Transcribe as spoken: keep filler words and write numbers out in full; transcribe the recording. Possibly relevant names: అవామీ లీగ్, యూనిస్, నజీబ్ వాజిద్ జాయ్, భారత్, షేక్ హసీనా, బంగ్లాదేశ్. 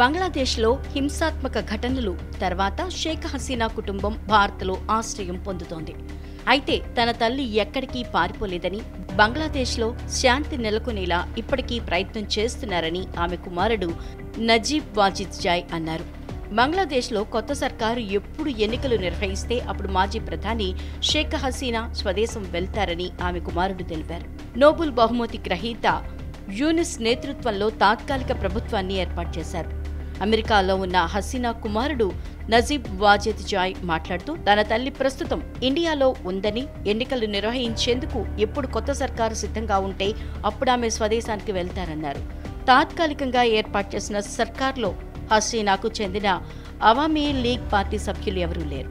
బంగ్లాదేశ్లో హింసాత్మక ఘటనలు తర్వాత షేక్ హసీనా కుటుంబం భారత్లో ఆశ్రయం పొందుతోంది. అయితే తన తల్లి ఎక్కడికి పారిపోలేదని, బంగ్లాదేశ్లో శాంతి నెలకొనేలా ఇప్పటికీ ప్రయత్నం చేస్తున్నారని ఆమె కుమారుడు నజీబ్ వాజిద్ జాయ్ అన్నారు. బంగ్లాదేశ్లో కొత్త సర్కారు ఎప్పుడు ఎన్నికలు నిర్వహిస్తే అప్పుడు మాజీ ప్రధాని షేక్ హసీనా స్వదేశం వెళ్తారని ఆమె కుమారుడు తెలిపారు. నోబెల్ బహుమతి గ్రహీత యూనిస్ నేతృత్వంలో తాత్కాలిక ప్రభుత్వాన్ని ఏర్పాటు చేశారు. అమెరికాలో ఉన్న హసీనా కుమారుడు నజీబ్ వాజిద్ జాయ్ మాట్లాడుతూ, తన తల్లి ప్రస్తుతం ఇండియాలో ఉందని, ఎన్నికలు నిర్వహించేందుకు ఎప్పుడు కొత్త సర్కారు సిద్ధంగా ఉంటే అప్పుడు ఆమె స్వదేశానికి వెళ్తారన్నారు. తాత్కాలికంగా ఏర్పాటు చేసిన సర్కార్లో హసీనాకు చెందిన అవామీ లీగ్ పార్టీ సభ్యులు ఎవరూ లేరు.